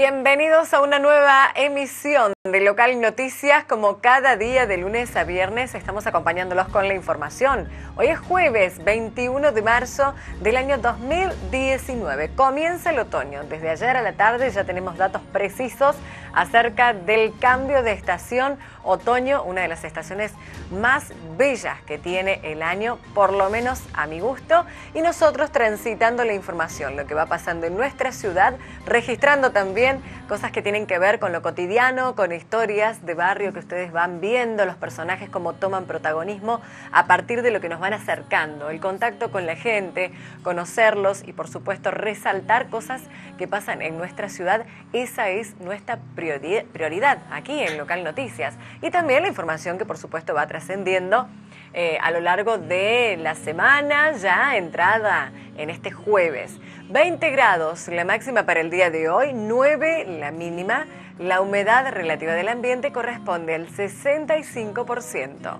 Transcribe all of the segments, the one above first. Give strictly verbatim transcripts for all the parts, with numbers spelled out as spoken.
Bienvenidos a una nueva emisión de Local Noticias. Como cada día de lunes a viernes, estamos acompañándolos con la información. Hoy es jueves veintiuno de marzo del año dos mil diecinueve. Comienza el otoño. Desde ayer a la tarde ya tenemos datos precisos acerca del cambio de estación. Otoño, una de las estaciones más bellas que tiene el año, por lo menos a mi gusto. Y nosotros transitando la información, lo que va pasando en nuestra ciudad, registrando también cosas que tienen que ver con lo cotidiano, con historias de barrio que ustedes van viendo, los personajes como toman protagonismo a partir de lo que nos van acercando, el contacto con la gente, conocerlos y por supuesto resaltar cosas que pasan en nuestra ciudad. Esa es nuestra prioridad aquí en Local Noticias. Y también la información que por supuesto va trascendiendo eh, a lo largo de la semana, ya entrada en este jueves. veinte grados la máxima para el día de hoy, nueve la mínima. La humedad relativa del ambiente corresponde al sesenta y cinco por ciento.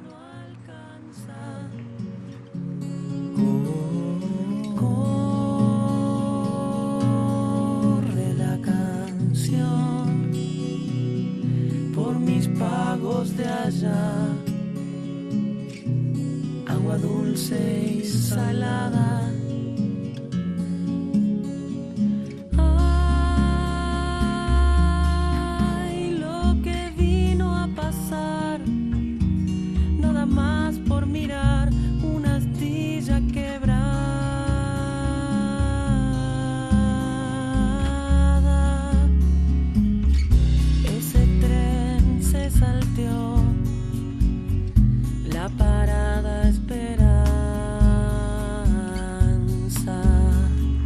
Corre la canción por mis pagos de allá, agua dulce y salada.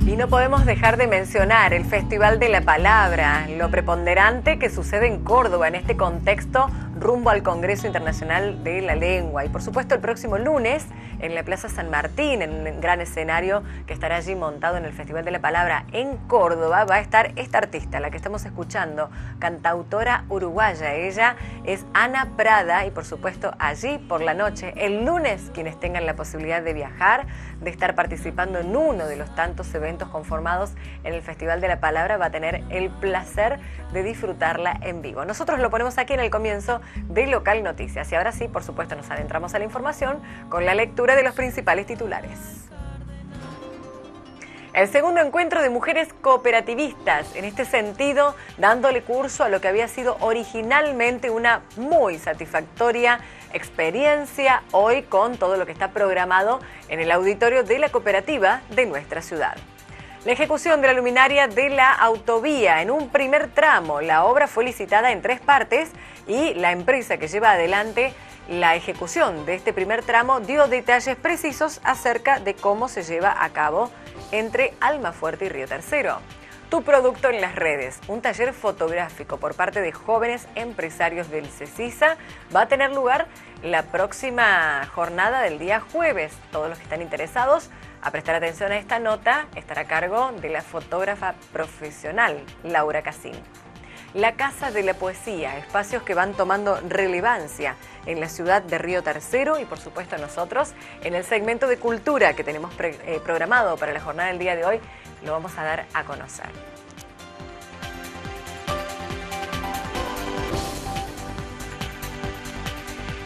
Y no podemos dejar de mencionar el Festival de la Palabra, lo preponderante que sucede en Córdoba en este contexto rumbo al Congreso Internacional de la Lengua. Y por supuesto el próximo lunes en la Plaza San Martín, en un gran escenario que estará allí montado en el Festival de la Palabra en Córdoba, va a estar esta artista, la que estamos escuchando, cantautora uruguaya. Ella es Ana Prada y por supuesto allí por la noche, el lunes, quienes tengan la posibilidad de viajar, de estar participando en uno de los tantos eventos conformados en el Festival de la Palabra, va a tener el placer de disfrutarla en vivo. Nosotros lo ponemos aquí en el comienzo de Local Noticias y ahora sí, por supuesto, nos adentramos a la información con la lectura de los principales titulares. El segundo encuentro de mujeres cooperativistas, en este sentido, dándole curso a lo que había sido originalmente una muy satisfactoria experiencia, hoy con todo lo que está programado en el auditorio de la cooperativa de nuestra ciudad. La ejecución de la luminaria de la autovía en un primer tramo. La obra fue licitada en tres partes y la empresa que lleva adelante la ejecución de este primer tramo dio detalles precisos acerca de cómo se lleva a cabo entre Almafuerte y Río Tercero. Tu producto en las redes, un taller fotográfico por parte de jóvenes empresarios del CECISA, va a tener lugar la próxima jornada del día jueves. Todos los que están interesados a prestar atención a esta nota, estará a cargo de la fotógrafa profesional Laura Casín. La Casa de la Poesía, espacios que van tomando relevancia en la ciudad de Río Tercero y por supuesto nosotros en el segmento de cultura que tenemos pre, eh, programado para la jornada del día de hoy, lo vamos a dar a conocer.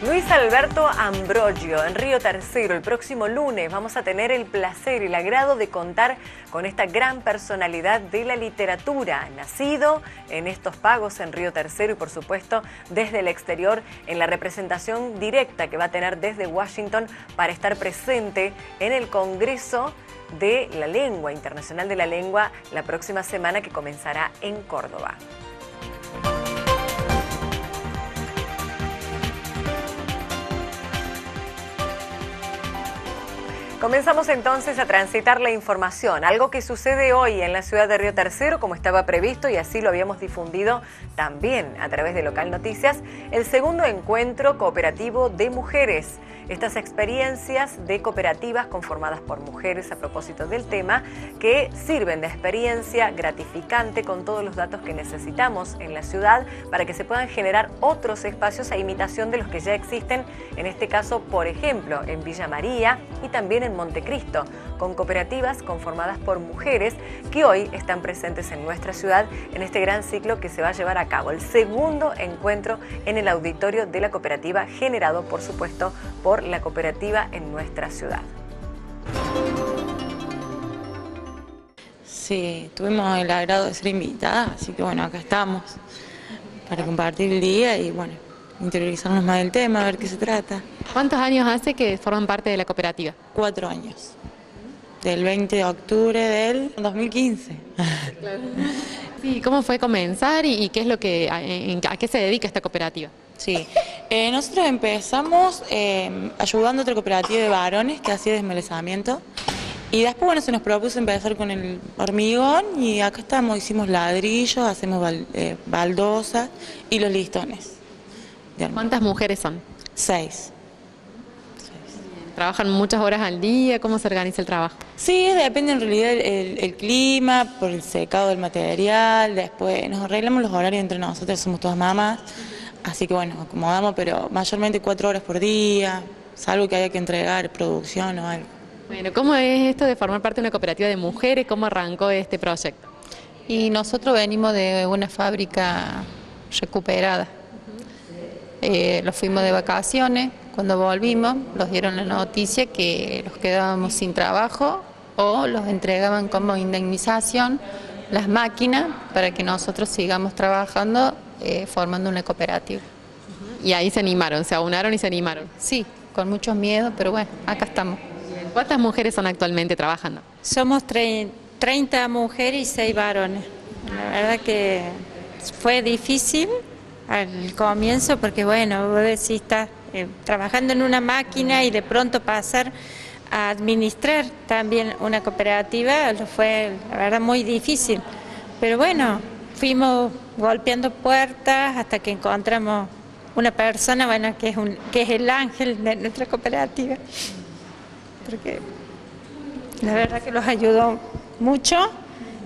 Luis Alberto Ambroggio, en Río Tercero, el próximo lunes vamos a tener el placer y el agrado de contar con esta gran personalidad de la literatura, nacido en estos pagos en Río Tercero y por supuesto desde el exterior en la representación directa que va a tener desde Washington para estar presente en el Congreso de la Lengua, Internacional de la Lengua, la próxima semana que comenzará en Córdoba. Comenzamos entonces a transitar la información, algo que sucede hoy en la ciudad de Río Tercero, como estaba previsto y así lo habíamos difundido también a través de Local Noticias, el segundo encuentro cooperativo de mujeres. Estas experiencias de cooperativas conformadas por mujeres a propósito del tema, que sirven de experiencia gratificante con todos los datos que necesitamos en la ciudad para que se puedan generar otros espacios a imitación de los que ya existen, en este caso, por ejemplo, en Villa María y también en Montecristo, con cooperativas conformadas por mujeres que hoy están presentes en nuestra ciudad en este gran ciclo que se va a llevar a cabo, el segundo encuentro en el auditorio de la cooperativa, generado por supuesto por la cooperativa en nuestra ciudad. Sí, tuvimos el agrado de ser invitada, así que bueno, acá estamos para compartir el día y bueno, interiorizarnos más del tema, a ver qué se trata. ¿Cuántos años hace que forman parte de la cooperativa? Cuatro años, del veinte de octubre del dos mil quince. Claro. Sí, ¿cómo fue comenzar y, y qué es lo que, a, a qué se dedica esta cooperativa? Sí, eh, nosotros empezamos eh, ayudando a otra cooperativa de varones que hacía desmelezamiento y después bueno, se nos propuso empezar con el hormigón y acá estamos, hicimos ladrillos, hacemos bal, eh, baldosas y los listones. ¿Cuántas mujeres son? Seis. Seis. ¿Trabajan muchas horas al día? ¿Cómo se organiza el trabajo? Sí, depende en realidad el, el, el clima, por el secado del material, después nos arreglamos los horarios entre nosotros, somos todas mamás, así que bueno, nos acomodamos, pero mayormente cuatro horas por día, salvo que haya que entregar producción o algo. Bueno, ¿cómo es esto de formar parte de una cooperativa de mujeres? ¿Cómo arrancó este proyecto? Y nosotros venimos de una fábrica recuperada. Eh, los fuimos de vacaciones, cuando volvimos nos dieron la noticia que los quedábamos sin trabajo o los entregaban como indemnización las máquinas para que nosotros sigamos trabajando eh, formando una cooperativa. Y ahí se animaron, se aunaron y se animaron. Sí, con muchos miedos, pero bueno, acá estamos. ¿Cuántas mujeres son actualmente trabajando? Somos treinta mujeres y seis varones. La verdad que fue difícil al comienzo, porque bueno, vos decís, estás eh, trabajando en una máquina y de pronto pasar a administrar también una cooperativa, lo fue, la verdad, muy difícil. Pero bueno, fuimos golpeando puertas hasta que encontramos una persona, bueno, que es, un, que es el ángel de nuestra cooperativa, porque la verdad que los ayudó mucho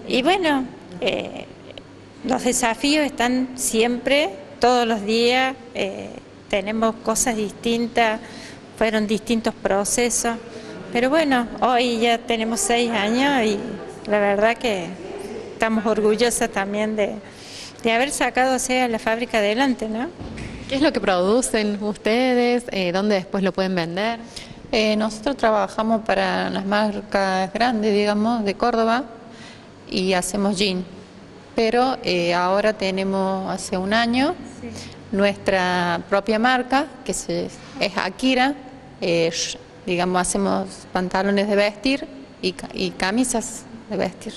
y bueno, eh, los desafíos están siempre. Todos los días eh, tenemos cosas distintas, fueron distintos procesos, pero bueno, hoy ya tenemos seis años y la verdad que estamos orgullosas también de, de haber sacado, o sea, la fábrica adelante, ¿no? ¿Qué es lo que producen ustedes? Eh, ¿Dónde después lo pueden vender? Eh, nosotros trabajamos para las marcas grandes, digamos, de Córdoba y hacemos jean. Pero eh, ahora tenemos hace un año sí. nuestra propia marca, que se, es Akira, eh, digamos, hacemos pantalones de vestir y, y camisas de vestir.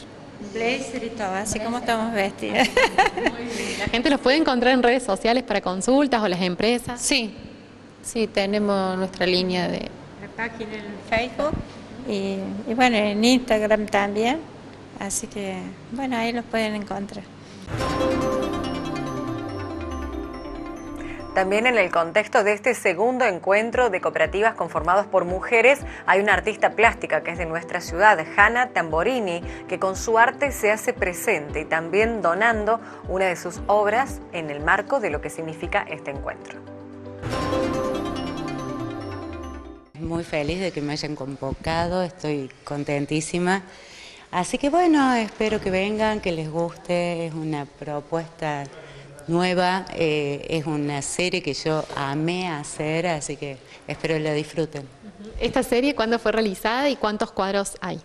Blazer y todo, así como estamos vestidas. Muy bien. ¿La gente los puede encontrar en redes sociales para consultas o las empresas? Sí, sí, tenemos nuestra línea de... La página en Facebook y, y bueno, en Instagram también. Así que, bueno, ahí los pueden encontrar. También en el contexto de este segundo encuentro de cooperativas conformadas por mujeres, hay una artista plástica que es de nuestra ciudad, Jana Tamborini, que con su arte se hace presente y también donando una de sus obras en el marco de lo que significa este encuentro. Muy feliz de que me hayan convocado, estoy contentísima. Así que bueno, espero que vengan, que les guste, es una propuesta nueva, eh, es una serie que yo amé hacer, así que espero la disfruten. ¿Esta serie cuándo fue realizada y cuántos cuadros hay?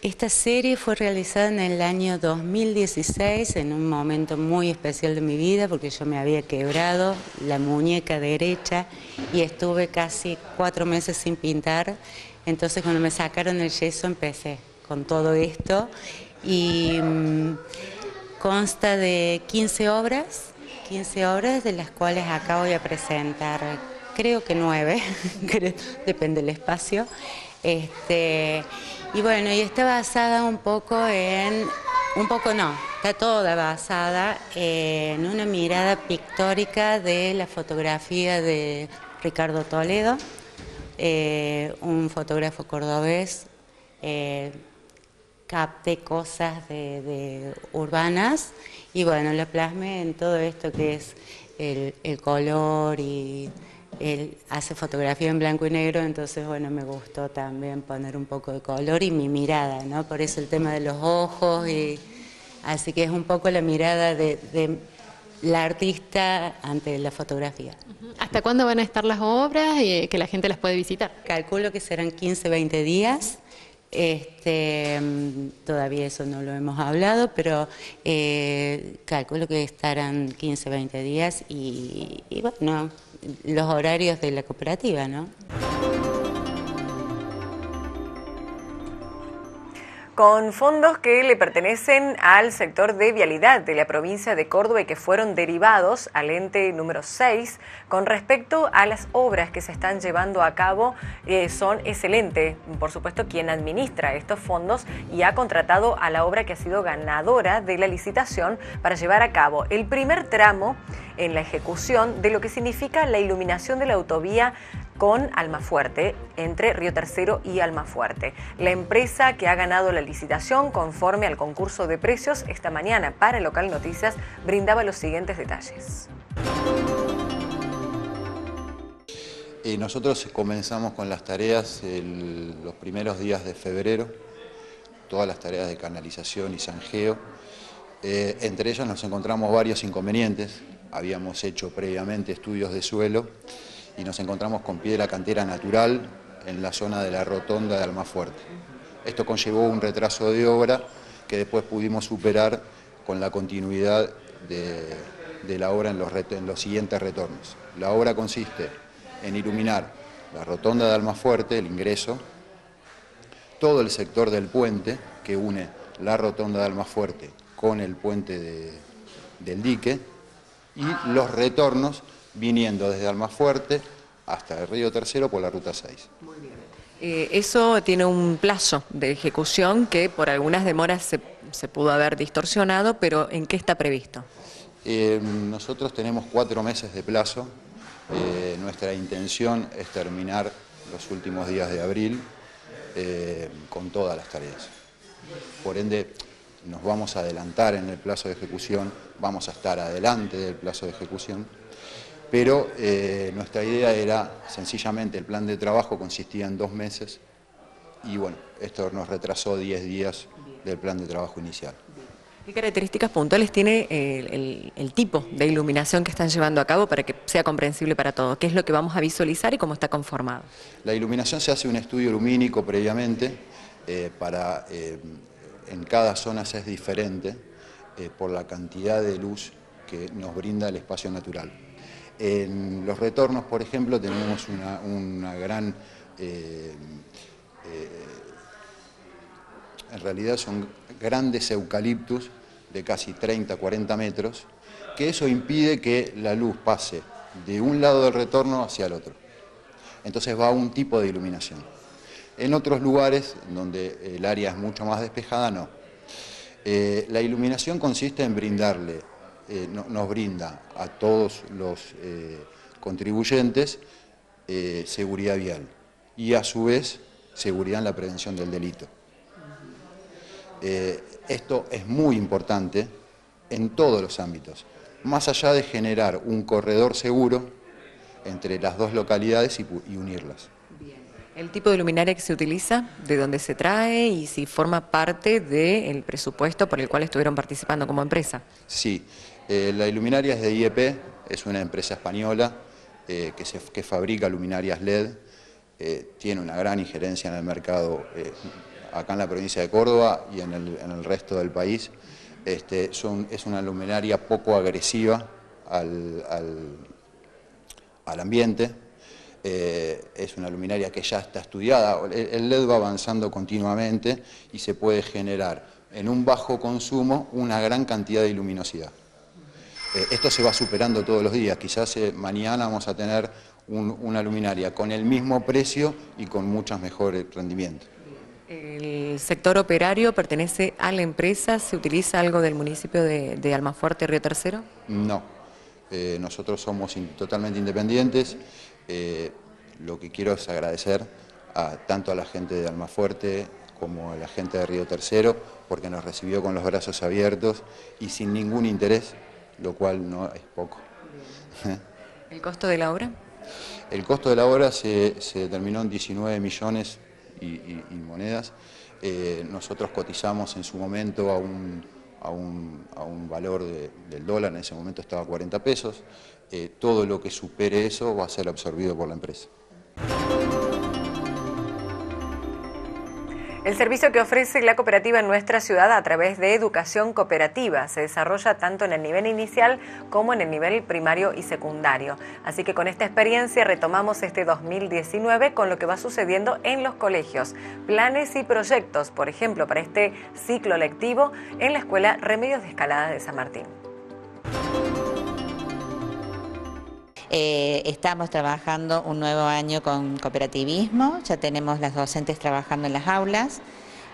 Esta serie fue realizada en el año dos mil dieciséis, en un momento muy especial de mi vida, porque yo me había quebrado la muñeca derecha y estuve casi cuatro meses sin pintar, entonces cuando me sacaron el yeso empecé con todo esto y um, consta de quince obras, quince obras de las cuales acá voy a presentar, creo que nueve, depende del espacio. Este, y bueno, y está basada un poco en, un poco no, está toda basada en una mirada pictórica de la fotografía de Ricardo Toledo, eh, un fotógrafo cordobés. Eh, capté cosas de, de urbanas y bueno, la plasmé en todo esto que es el, el color y él hace fotografía en blanco y negro, entonces bueno, me gustó también poner un poco de color y mi mirada, ¿no? Por eso el tema de los ojos, y así que es un poco la mirada de, de la artista ante la fotografía. ¿Hasta cuándo van a estar las obras y que la gente las puede visitar? Calculo que serán quince, veinte días. Este, todavía eso no lo hemos hablado, pero eh, calculo que estarán quince, veinte días y, y bueno, los horarios de la cooperativa, ¿no? Con fondos que le pertenecen al sector de vialidad de la provincia de Córdoba y que fueron derivados al ente número seis, con respecto a las obras que se están llevando a cabo, eh, son excelentes, por supuesto, quien administra estos fondos y ha contratado a la obra que ha sido ganadora de la licitación para llevar a cabo el primer tramo en la ejecución de lo que significa la iluminación de la autovía con Almafuerte, entre Río Tercero y Almafuerte. La empresa que ha ganado la licitación conforme al concurso de precios esta mañana para Local Noticias brindaba los siguientes detalles. Eh, nosotros comenzamos con las tareas el, los primeros días de febrero, todas las tareas de canalización y zanjeo. Eh, entre ellas nos encontramos varios inconvenientes. Habíamos hecho previamente estudios de suelo y nos encontramos con piedra cantera natural en la zona de la rotonda de Almafuerte. Esto conllevó un retraso de obra que después pudimos superar con la continuidad de, de la obra en los, en los siguientes retornos. La obra consiste en iluminar la rotonda de Almafuerte, el ingreso, todo el sector del puente que une la rotonda de Almafuerte con el puente de, del dique y los retornos viniendo desde Almafuerte hasta el Río Tercero por la Ruta seis. Muy bien. Eh, eso tiene un plazo de ejecución que por algunas demoras se, se pudo haber distorsionado, pero ¿en qué está previsto? Eh, nosotros tenemos cuatro meses de plazo. Eh, nuestra intención es terminar los últimos días de abril eh, con todas las tareas. Por ende, nos vamos a adelantar en el plazo de ejecución, vamos a estar adelante del plazo de ejecución. Pero eh, nuestra idea era, sencillamente, el plan de trabajo consistía en dos meses y bueno, esto nos retrasó diez días del plan de trabajo inicial. ¿Qué características puntuales tiene el, el, el tipo de iluminación que están llevando a cabo para que sea comprensible para todos? ¿Qué es lo que vamos a visualizar y cómo está conformado? La iluminación se hace un estudio lumínico previamente, eh, para, eh, en cada zona es diferente eh, por la cantidad de luz que nos brinda el espacio natural. En los retornos, por ejemplo, tenemos una, una gran... Eh, eh, en realidad son grandes eucaliptus de casi treinta, cuarenta metros, que eso impide que la luz pase de un lado del retorno hacia el otro. Entonces va un tipo de iluminación. En otros lugares, donde el área es mucho más despejada, no. Eh, la iluminación consiste en brindarle... Eh, no, nos brinda a todos los eh, contribuyentes eh, seguridad vial y a su vez seguridad en la prevención del delito. Eh, esto es muy importante en todos los ámbitos, más allá de generar un corredor seguro entre las dos localidades y, y unirlas. ¿El tipo de luminaria que se utiliza, de dónde se trae y si forma parte del presupuesto por el cual estuvieron participando como empresa? Sí, eh, la luminaria es de I E P, es una empresa española eh, que, se, que fabrica luminarias L E D, eh, tiene una gran injerencia en el mercado eh, acá en la provincia de Córdoba y en el, en el resto del país. Este, son, es una luminaria poco agresiva al, al, al ambiente. Eh, es una luminaria que ya está estudiada, el L E D va avanzando continuamente y se puede generar en un bajo consumo una gran cantidad de luminosidad. Eh, esto se va superando todos los días, quizás eh, mañana vamos a tener un, una luminaria con el mismo precio y con muchos mejores rendimientos. ¿El sector operario pertenece a la empresa? ¿Se utiliza algo del municipio de, de Almafuerte, Río Tercero? No, eh, nosotros somos in, totalmente independientes. Eh, lo que quiero es agradecer a, tanto a la gente de Almafuerte como a la gente de Río Tercero, porque nos recibió con los brazos abiertos y sin ningún interés, lo cual no es poco. ¿El costo de la obra? El costo de la obra se, se determinó en diecinueve millones y, y, y monedas. Eh, nosotros cotizamos en su momento a un, a un, a un valor de, del dólar, en ese momento estaba a cuarenta pesos. Eh, todo lo que supere eso va a ser absorbido por la empresa. El servicio que ofrece la cooperativa en nuestra ciudad a través de educación cooperativa se desarrolla tanto en el nivel inicial como en el nivel primario y secundario. Así que con esta experiencia retomamos este dos mil diecinueve con lo que va sucediendo en los colegios. Planes y proyectos, por ejemplo, para este ciclo lectivo en la escuela Remedios de Escalada de San Martín. Eh, estamos trabajando un nuevo año con cooperativismo, ya tenemos las docentes trabajando en las aulas,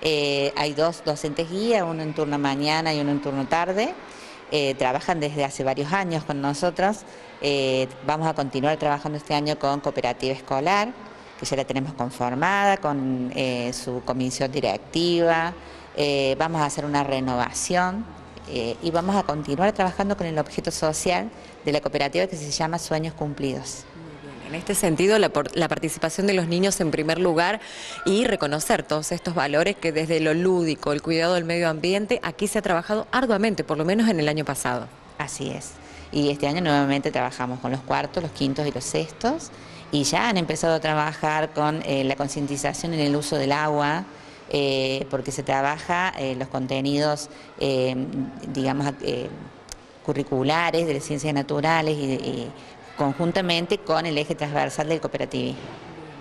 eh, hay dos docentes guía, uno en turno mañana y uno en turno tarde, eh, trabajan desde hace varios años con nosotros, eh, vamos a continuar trabajando este año con cooperativa escolar, que ya la tenemos conformada, con eh, su comisión directiva, eh, vamos a hacer una renovación. Eh, y vamos a continuar trabajando con el objeto social de la cooperativa que se llama Sueños Cumplidos. En este sentido, la, la participación de los niños en primer lugar y reconocer todos estos valores que desde lo lúdico, el cuidado del medio ambiente, aquí se ha trabajado arduamente, por lo menos en el año pasado. Así es. Y este año nuevamente trabajamos con los cuartos, los quintos y los sextos y ya han empezado a trabajar con eh, la concientización en el uso del agua, Eh, porque se trabaja eh, los contenidos, eh, digamos, eh, curriculares de las ciencias naturales y, y conjuntamente con el eje transversal del cooperativismo.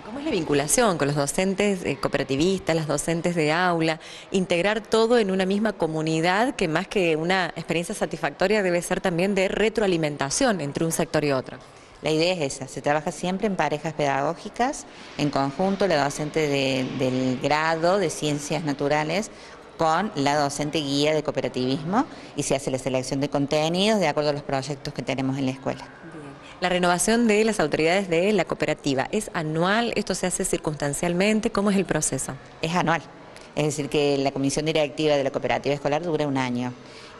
¿Cómo es la vinculación con los docentes eh, cooperativistas, las docentes de aula? Integrar todo en una misma comunidad que más que una experiencia satisfactoria debe ser también de retroalimentación entre un sector y otro. La idea es esa, se trabaja siempre en parejas pedagógicas, en conjunto la docente de, del grado de Ciencias Naturales con la docente guía de cooperativismo y se hace la selección de contenidos de acuerdo a los proyectos que tenemos en la escuela. Bien. La renovación de las autoridades de la cooperativa, ¿es anual? ¿Esto se hace circunstancialmente? ¿Cómo es el proceso? Es anual, es decir que la comisión directiva de la cooperativa escolar dura un año.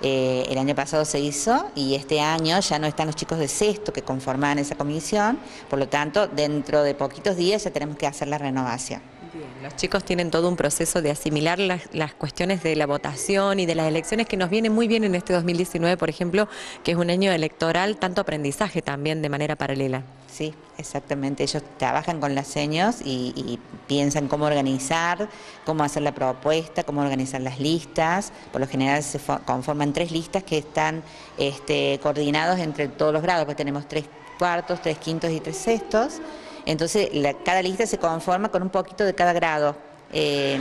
Eh, el año pasado se hizo y este año ya no están los chicos de sexto que conforman esa comisión, por lo tanto dentro de poquitos días ya tenemos que hacer la renovación. Bien. Los chicos tienen todo un proceso de asimilar las, las cuestiones de la votación y de las elecciones que nos vienen muy bien en este dos mil diecinueve, por ejemplo, que es un año electoral, tanto aprendizaje también de manera paralela. Sí, exactamente, ellos trabajan con las señas y, y piensan cómo organizar, cómo hacer la propuesta, cómo organizar las listas. Por lo general se conforman tres listas que están este, coordinados entre todos los grados, porque tenemos tres cuartos, tres quintos y tres sextos. Entonces la, cada lista se conforma con un poquito de cada grado, eh,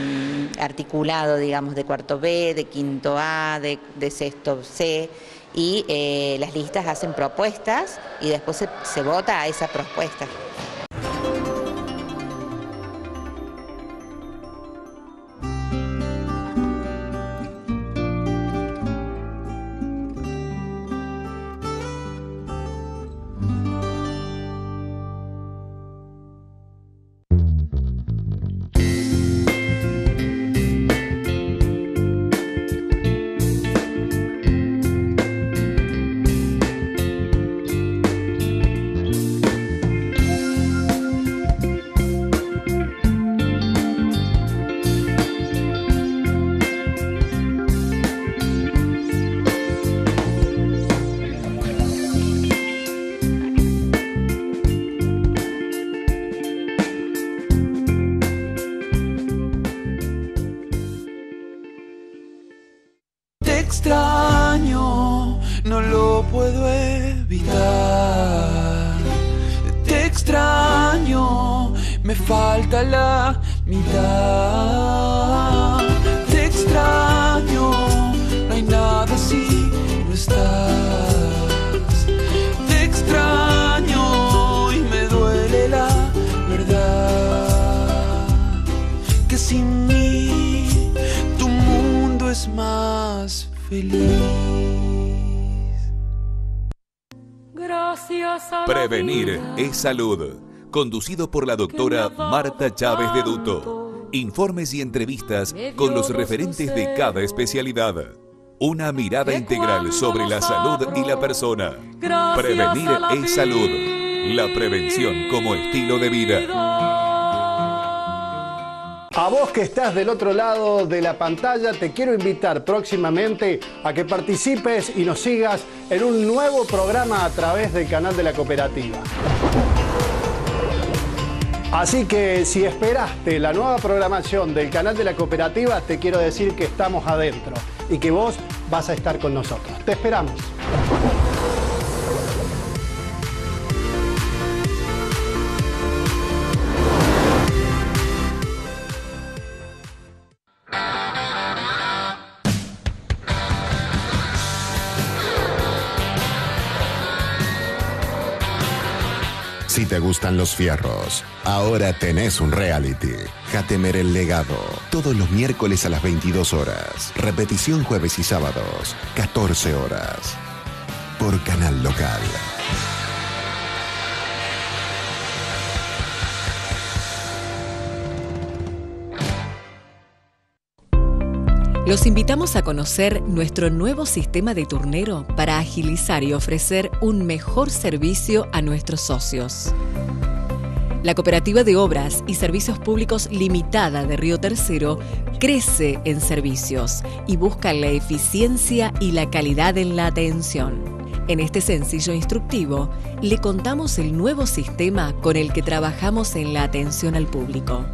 articulado, digamos, de cuarto B, de quinto A, de, de sexto C. y eh, las listas hacen propuestas y después se, se vota a esa propuesta. Prevenir es salud, conducido por la doctora Marta Chávez de Duto. Informes y entrevistas con los referentes de cada especialidad. Una mirada integral sobre la salud y la persona. Prevenir es salud. La prevención como estilo de vida. A vos que estás del otro lado de la pantalla, te quiero invitar próximamente a que participes y nos sigas en un nuevo programa a través del canal de la cooperativa. Así que si esperaste la nueva programación del canal de la cooperativa, te quiero decir que estamos adentro y que vos vas a estar con nosotros. Te esperamos. Si te gustan los fierros, ahora tenés un reality. Jatemer el legado, todos los miércoles a las veintidós horas. Repetición jueves y sábados, catorce horas. Por Canal Local. Los invitamos a conocer nuestro nuevo sistema de turnero para agilizar y ofrecer un mejor servicio a nuestros socios. La Cooperativa de Obras y Servicios Públicos Limitada de Río Tercero crece en servicios y busca la eficiencia y la calidad en la atención. En este sencillo instructivo, le contamos el nuevo sistema con el que trabajamos en la atención al público.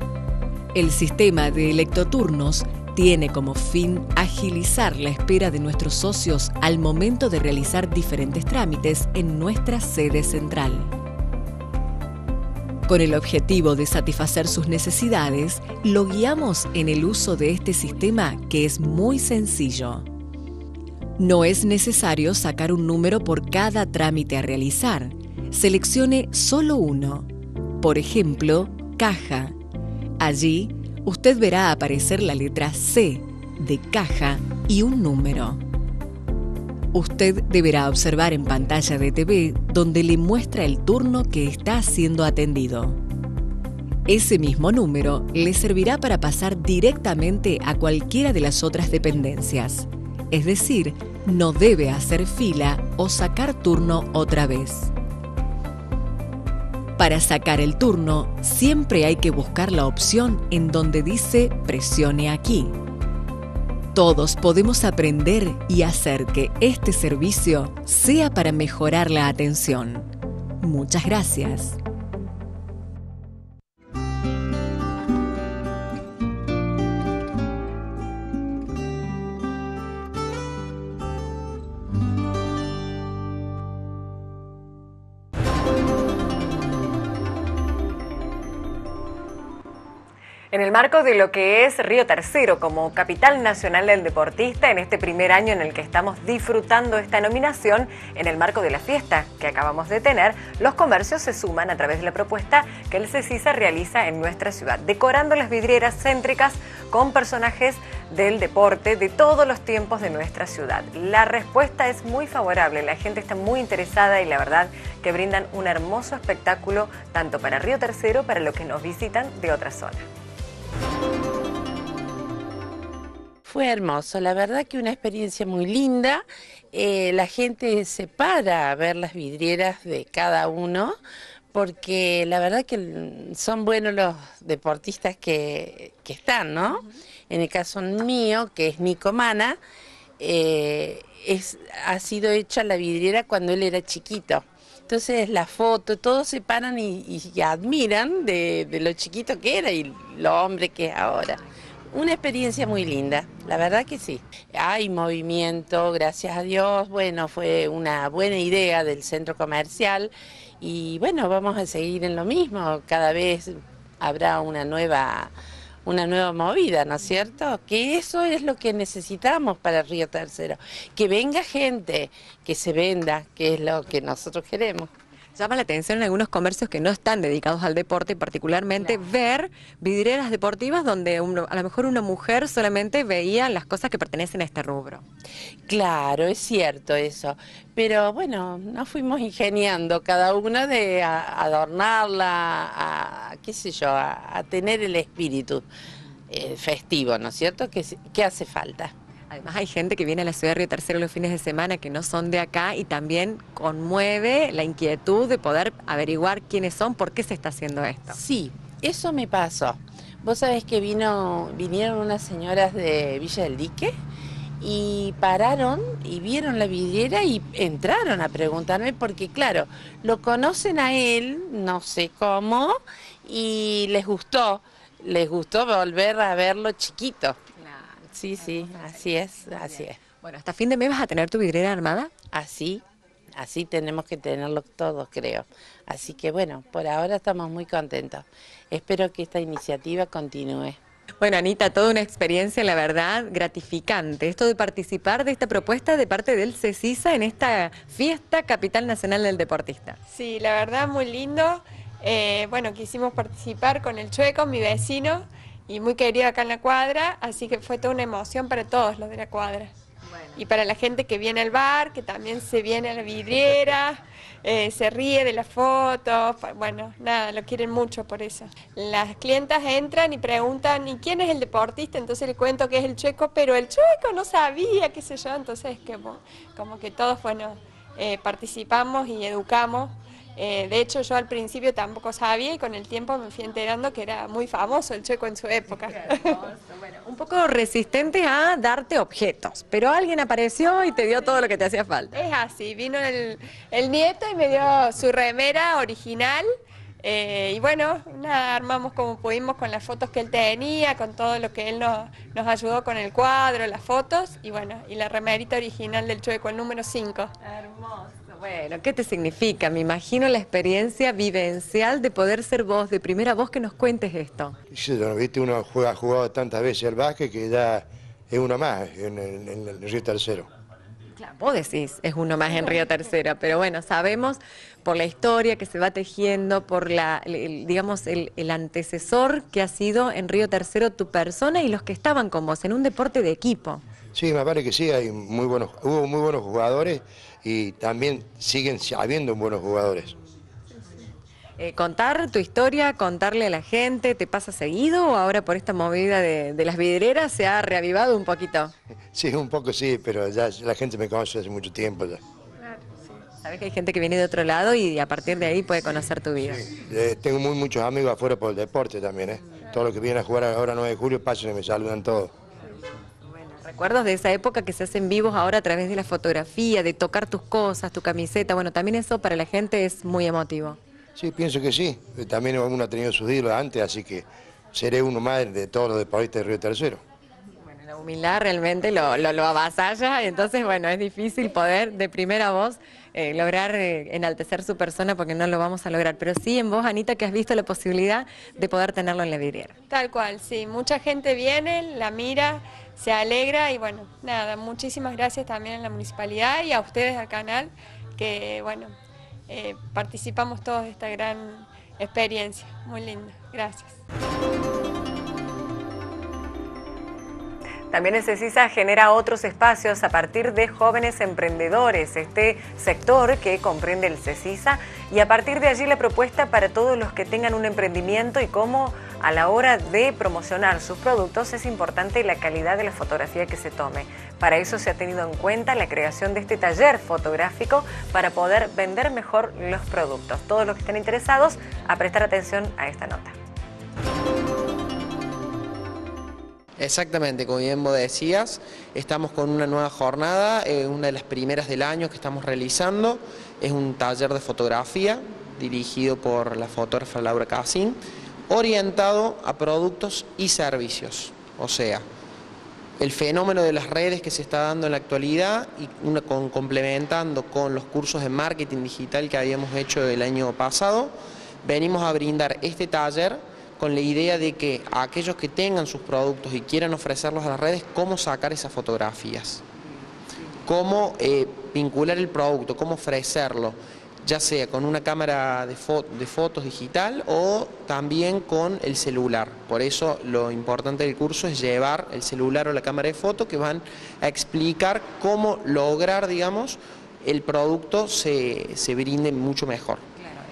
El sistema de electoturnos tiene como fin agilizar la espera de nuestros socios al momento de realizar diferentes trámites en nuestra sede central. Con el objetivo de satisfacer sus necesidades, lo guiamos en el uso de este sistema que es muy sencillo. No es necesario sacar un número por cada trámite a realizar. Seleccione solo uno. Por ejemplo, caja. Allí, usted verá aparecer la letra C de caja y un número. Usted deberá observar en pantalla de T V donde le muestra el turno que está siendo atendido. Ese mismo número le servirá para pasar directamente a cualquiera de las otras dependencias. Es decir, no debe hacer fila o sacar turno otra vez. Para sacar el turno, siempre hay que buscar la opción en donde dice presione aquí. Todos podemos aprender y hacer que este servicio sea para mejorar la atención. Muchas gracias. En el marco de lo que es Río Tercero como capital nacional del deportista, en este primer año en el que estamos disfrutando esta nominación, en el marco de la fiesta que acabamos de tener, los comercios se suman a través de la propuesta que el CECISA realiza en nuestra ciudad, decorando las vidrieras céntricas con personajes del deporte de todos los tiempos de nuestra ciudad. La respuesta es muy favorable, la gente está muy interesada y la verdad que brindan un hermoso espectáculo tanto para Río Tercero, para los que nos visitan de otra zona. Fue hermoso, la verdad que una experiencia muy linda, eh, la gente se para a ver las vidrieras de cada uno, porque la verdad que son buenos los deportistas que, que están, ¿no? Uh-huh. En el caso mío, que es Nico Mana, eh, es, ha sido hecha la vidriera cuando él era chiquito. Entonces la foto, todos se paran y, y, y admiran de, de lo chiquito que era y lo hombre que es ahora. Una experiencia muy linda, la verdad que sí. Hay movimiento, gracias a Dios, bueno, fue una buena idea del centro comercial y bueno, vamos a seguir en lo mismo, cada vez habrá una nueva, una nueva movida, ¿no es cierto? Que eso es lo que necesitamos para Río Tercero, que venga gente, que se venda, que es lo que nosotros queremos. Llama la atención en algunos comercios que no están dedicados al deporte, particularmente no. Ver vidrieras deportivas donde uno, a lo mejor una mujer solamente veía las cosas que pertenecen a este rubro. Claro, es cierto eso, pero bueno, nos fuimos ingeniando cada una de a, adornarla, a qué sé yo, a, a tener el espíritu eh, festivo, ¿no es cierto? Que, que hace falta. Además hay gente que viene a la ciudad de Río Tercero los fines de semana que no son de acá y también conmueve la inquietud de poder averiguar quiénes son, por qué se está haciendo esto. Sí, eso me pasó. Vos sabés que vino, vinieron unas señoras de Villa del Dique y pararon y vieron la vidriera y entraron a preguntarme porque, claro, lo conocen a él, no sé cómo, y les gustó, les gustó volver a verlo chiquito. Claro, sí, sí, así es, así es. Bueno, ¿hasta fin de mes vas a tener tu vidriera armada? Así, así tenemos que tenerlo todos, creo. Así que, bueno, por ahora estamos muy contentos. Espero que esta iniciativa continúe. Bueno, Anita, toda una experiencia, la verdad, gratificante. Esto de participar de esta propuesta de parte del CECISA en esta fiesta Capital Nacional del Deportista. Sí, la verdad, muy lindo. Eh, bueno, quisimos participar con el Chueco, mi vecino, y muy querido acá en la cuadra, así que fue toda una emoción para todos los de la cuadra. Bueno. Y para la gente que viene al bar, que también se viene a la vidriera, eh, se ríe de las fotos, bueno, nada, lo quieren mucho por eso. Las clientas entran y preguntan, ¿y quién es el deportista? Entonces le cuento que es el Chueco, pero el Chueco no sabía, qué sé yo, entonces que, como que todos, bueno, eh, participamos y educamos. Eh, de hecho, yo al principio tampoco sabía y con el tiempo me fui enterando que era muy famoso el Chueco en su época. Bueno, un poco resistente a darte objetos, pero alguien apareció y te dio todo lo que te hacía falta. Es así, vino el, el nieto y me dio su remera original eh, y bueno, nada, armamos como pudimos con las fotos que él tenía, con todo lo que él nos, nos ayudó con el cuadro, las fotos y bueno, y la remerita original del Chueco, el número cinco. Hermoso. Bueno, ¿qué te significa? Me imagino la experiencia vivencial de poder ser vos, de primera voz que nos cuentes esto. Sí, viste, uno ha juega, jugado tantas veces al básquet que ya es uno más en, en, en el Río Tercero. Claro, vos decís, es uno más en Río Tercero, pero bueno, sabemos por la historia que se va tejiendo, por la, el, digamos, el, el antecesor que ha sido en Río Tercero tu persona y los que estaban con vos en un deporte de equipo. Sí, más vale que sí, hay muy buenos, hubo muy buenos jugadores y también siguen habiendo buenos jugadores. Eh, contar tu historia, contarle a la gente, ¿te pasa seguido o ahora por esta movida de, de las vidrieras se ha reavivado un poquito? Sí, un poco sí, pero ya la gente me conoce hace mucho tiempo ya. Claro, sí. Sabes que hay gente que viene de otro lado y a partir de ahí puede conocer tu vida. Sí. Eh, tengo muy, muchos amigos afuera por el deporte también, ¿eh? Claro. Todos los que vienen a jugar ahora nueve de julio pasan y me saludan todos. Recuerdos de esa época que se hacen vivos ahora a través de la fotografía, de tocar tus cosas, tu camiseta, bueno, también eso para la gente es muy emotivo. Sí, pienso que sí, también uno ha tenido sus ídolos antes, así que seré uno más de todos los deportistas de Río Tercero. Bueno, la humildad realmente lo, lo, lo avasalla, entonces bueno, es difícil poder de primera voz eh, lograr eh, enaltecer su persona porque no lo vamos a lograr, pero sí en vos, Anita, que has visto la posibilidad de poder tenerlo en la vidriera. Tal cual, sí, mucha gente viene, la mira, se alegra y bueno, nada, muchísimas gracias también a la municipalidad y a ustedes al canal, que bueno, eh, participamos todos de esta gran experiencia, muy linda, gracias. También el CECISA genera otros espacios a partir de jóvenes emprendedores, este sector que comprende el CECISA, y a partir de allí la propuesta para todos los que tengan un emprendimiento y cómo a la hora de promocionar sus productos es importante la calidad de la fotografía que se tome. Para eso se ha tenido en cuenta la creación de este taller fotográfico para poder vender mejor los productos. Todos los que estén interesados a prestar atención a esta nota. Exactamente, como bien vos decías, estamos con una nueva jornada, eh, una de las primeras del año que estamos realizando, es un taller de fotografía dirigido por la fotógrafa Laura Casín, orientado a productos y servicios, o sea, el fenómeno de las redes que se está dando en la actualidad y una con, complementando con los cursos de marketing digital que habíamos hecho el año pasado, venimos a brindar este taller con la idea de que a aquellos que tengan sus productos y quieran ofrecerlos a las redes, cómo sacar esas fotografías, cómo eh, vincular el producto, cómo ofrecerlo, ya sea con una cámara de, fo de fotos digital o también con el celular. Por eso lo importante del curso es llevar el celular o la cámara de fotos que van a explicar cómo lograr, digamos, el producto se, se brinde mucho mejor.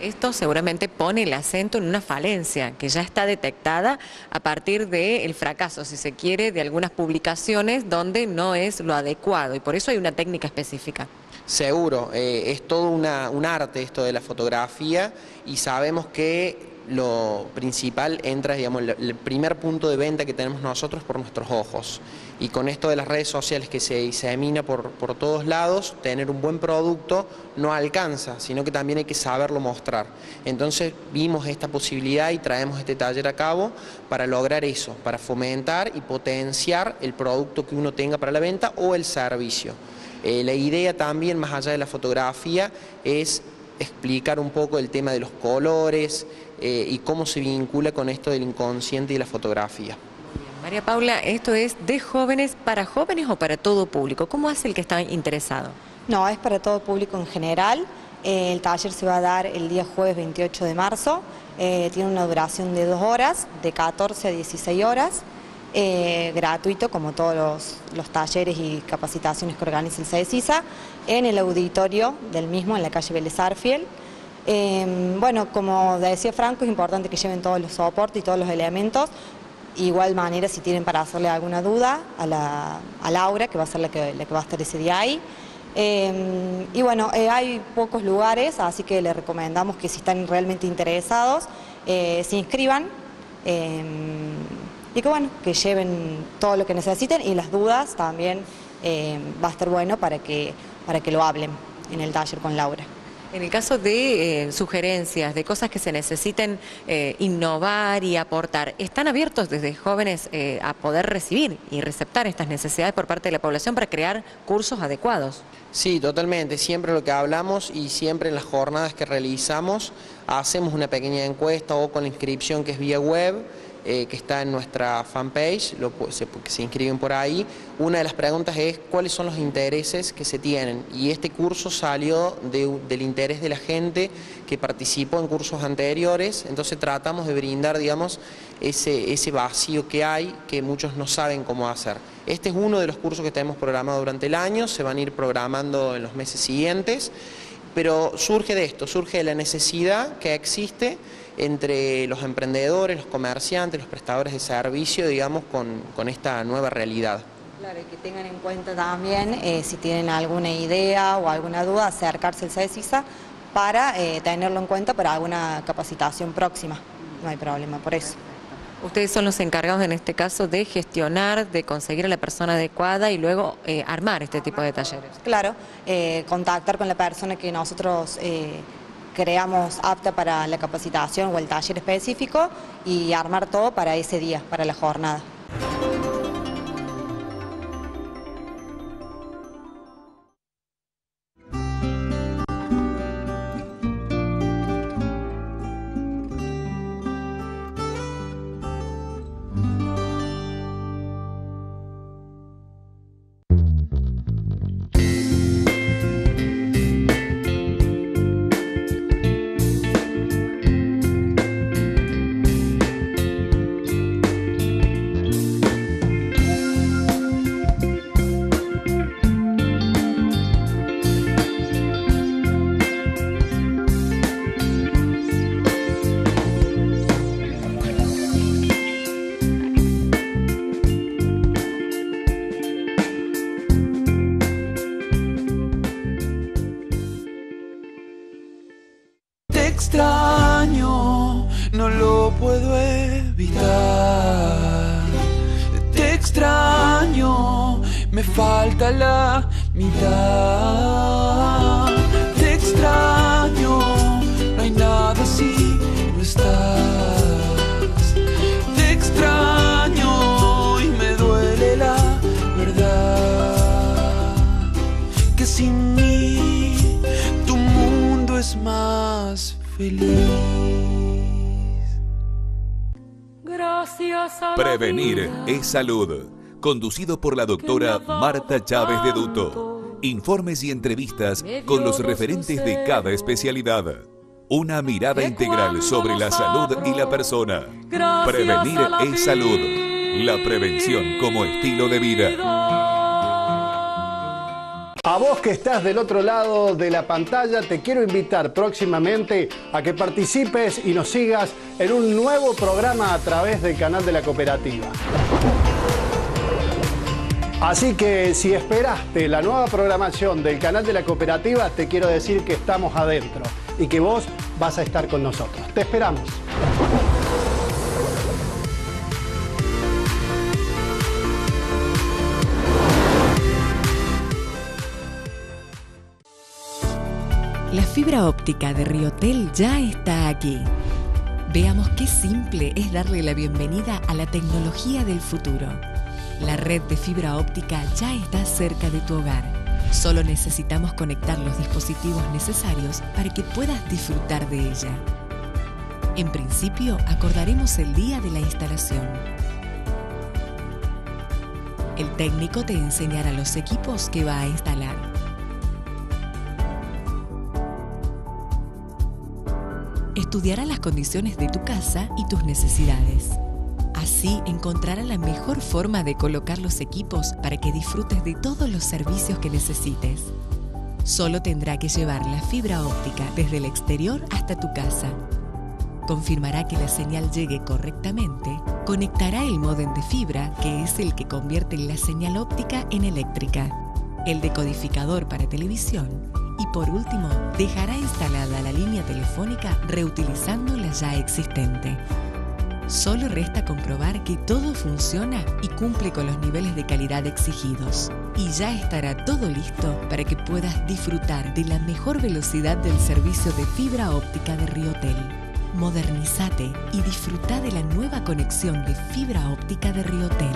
Esto seguramente pone el acento en una falencia que ya está detectada a partir del fracaso, si se quiere, de algunas publicaciones donde no es lo adecuado, y por eso hay una técnica específica. Seguro, eh, es todo una, un arte esto de la fotografía, y sabemos que lo principal entra, digamos, el primer punto de venta que tenemos nosotros por nuestros ojos. Y con esto de las redes sociales que se disemina por, por todos lados, tener un buen producto no alcanza, sino que también hay que saberlo mostrar. Entonces vimos esta posibilidad y traemos este taller a cabo para lograr eso, para fomentar y potenciar el producto que uno tenga para la venta o el servicio. Eh, la idea también, más allá de la fotografía, es explicar un poco el tema de los colores eh, y cómo se vincula con esto del inconsciente y la fotografía. María Paula, ¿esto es de jóvenes para jóvenes o para todo público? ¿Cómo hace el que está interesado? No, es para todo público en general. Eh, el taller se va a dar el día jueves veintiocho de marzo. Eh, tiene una duración de dos horas, de catorce a dieciséis horas. Eh, gratuito, como todos los, los talleres y capacitaciones que organiza el CECISA, en el auditorio del mismo, en la calle Vélez Arfiel. Eh, bueno, como decía Franco, es importante que lleven todos los soportes y todos los elementos. Igual manera, si tienen para hacerle alguna duda a, la, a Laura, que va a ser la que, la que va a estar ese día ahí. Eh, y bueno, eh, hay pocos lugares, así que les recomendamos que si están realmente interesados, eh, se inscriban. Eh, Y que bueno, que lleven todo lo que necesiten, y las dudas también eh, va a estar bueno para que, para que lo hablen en el taller con Laura. En el caso de eh, sugerencias, de cosas que se necesiten eh, innovar y aportar, ¿están abiertos desde jóvenes eh, a poder recibir y receptar estas necesidades por parte de la población para crear cursos adecuados? Sí, totalmente. Siempre lo que hablamos y siempre en las jornadas que realizamos hacemos una pequeña encuesta o con la inscripción que es vía web, Eh, que está en nuestra fanpage, lo, se, se inscriben por ahí. Una de las preguntas es cuáles son los intereses que se tienen, y este curso salió de, del interés de la gente que participó en cursos anteriores, entonces tratamos de brindar, digamos, ese, ese vacío que hay, que muchos no saben cómo hacer. Este es uno de los cursos que tenemos programado durante el año, se van a ir programando en los meses siguientes, pero surge de esto, surge de la necesidad que existe entre los emprendedores, los comerciantes, los prestadores de servicio, digamos, con, con esta nueva realidad. Claro, y que tengan en cuenta también, eh, si tienen alguna idea o alguna duda, acercarse al CECISA para eh, tenerlo en cuenta para alguna capacitación próxima. No hay problema por eso. Ustedes son los encargados en este caso de gestionar, de conseguir a la persona adecuada y luego eh, armar este tipo de talleres. Claro, eh, contactar con la persona que nosotros eh, creamos apta para la capacitación o el taller específico, y armar todo para ese día, para la jornada. Extraño, no lo puedo evitar. Te extraño, me falta la mitad. Te extraño, no hay nada si no estás. Te extraño y me duele la verdad, que sin mí tu mundo es más feliz. Gracias a Prevenir es salud, conducido por la doctora Marta Chávez de Duto. Informes y entrevistas con los referentes de cada especialidad. Una mirada integral sobre la salud y la persona. Prevenir es salud, la prevención como estilo de vida. A vos que estás del otro lado de la pantalla, te quiero invitar próximamente a que participes y nos sigas en un nuevo programa a través del canal de la cooperativa. Así que si esperaste la nueva programación del canal de la cooperativa, te quiero decir que estamos adentro y que vos vas a estar con nosotros. Te esperamos. La fibra óptica de Riotel ya está aquí. Veamos qué simple es darle la bienvenida a la tecnología del futuro. La red de fibra óptica ya está cerca de tu hogar. Solo necesitamos conectar los dispositivos necesarios para que puedas disfrutar de ella. En principio, acordaremos el día de la instalación. El técnico te enseñará los equipos que va a instalar. Estudiará las condiciones de tu casa y tus necesidades. Así encontrará la mejor forma de colocar los equipos para que disfrutes de todos los servicios que necesites. Solo tendrá que llevar la fibra óptica desde el exterior hasta tu casa. Confirmará que la señal llegue correctamente, conectará el módem de fibra, que es el que convierte la señal óptica en eléctrica, el decodificador para televisión, y por último, dejará instalada la línea telefónica reutilizando la ya existente. Solo resta comprobar que todo funciona y cumple con los niveles de calidad exigidos. Y ya estará todo listo para que puedas disfrutar de la mejor velocidad del servicio de fibra óptica de Riotel. Modernizate y disfruta de la nueva conexión de fibra óptica de Riotel.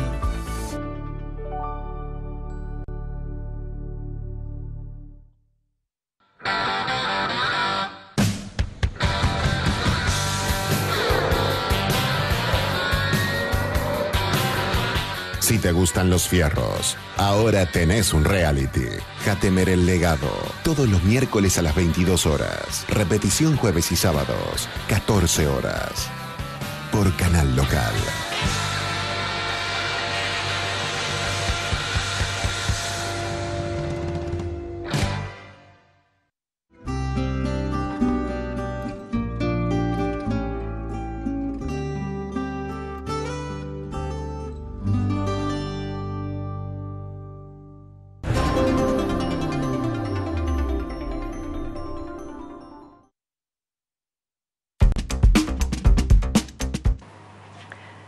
Si te gustan los fierros, ahora tenés un reality. Jatemer el legado. Todos los miércoles a las veintidós horas. Repetición jueves y sábados, catorce horas. Por Canal Local.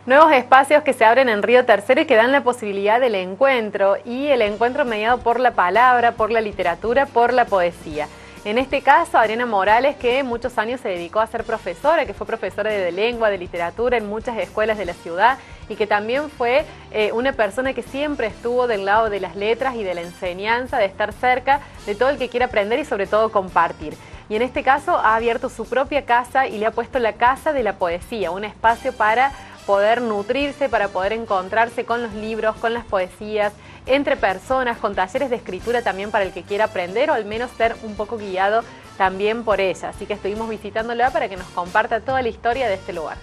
Nuevos espacios que se abren en Río Tercero y que dan la posibilidad del encuentro, y el encuentro mediado por la palabra, por la literatura, por la poesía. En este caso, Adriana Morales, que muchos años se dedicó a ser profesora, que fue profesora de lengua, de literatura en muchas escuelas de la ciudad, y que también fue eh, una persona que siempre estuvo del lado de las letras y de la enseñanza, de estar cerca de todo el que quiera aprender y sobre todo compartir. Y en este caso ha abierto su propia casa y le ha puesto la Casa de la Poesía, un espacio para poder nutrirse, para poder encontrarse con los libros, con las poesías, entre personas, con talleres de escritura también para el que quiera aprender o al menos ser un poco guiado también por ella. Así que estuvimos visitándola para que nos comparta toda la historia de este lugar.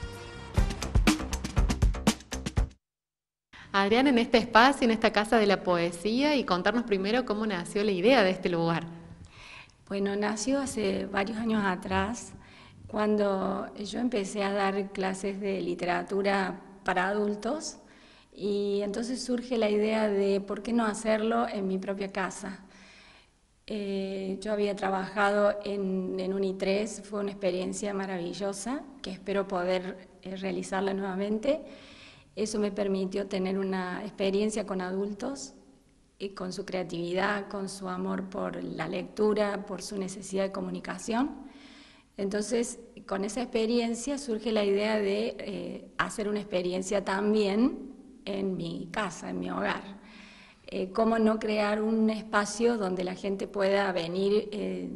Adriana, en este espacio, en esta Casa de la Poesía, y contarnos primero cómo nació la idea de este lugar. Bueno, nació hace varios años atrás, cuando yo empecé a dar clases de literatura para adultos, y entonces surge la idea de por qué no hacerlo en mi propia casa. Eh, yo había trabajado en, en UNI tres, fue una experiencia maravillosa que espero poder eh, realizarla nuevamente. Eso me permitió tener una experiencia con adultos, y con su creatividad, con su amor por la lectura, por su necesidad de comunicación. Entonces, con esa experiencia surge la idea de eh, hacer una experiencia también en mi casa, en mi hogar. Eh, ¿Cómo no crear un espacio donde la gente pueda venir eh,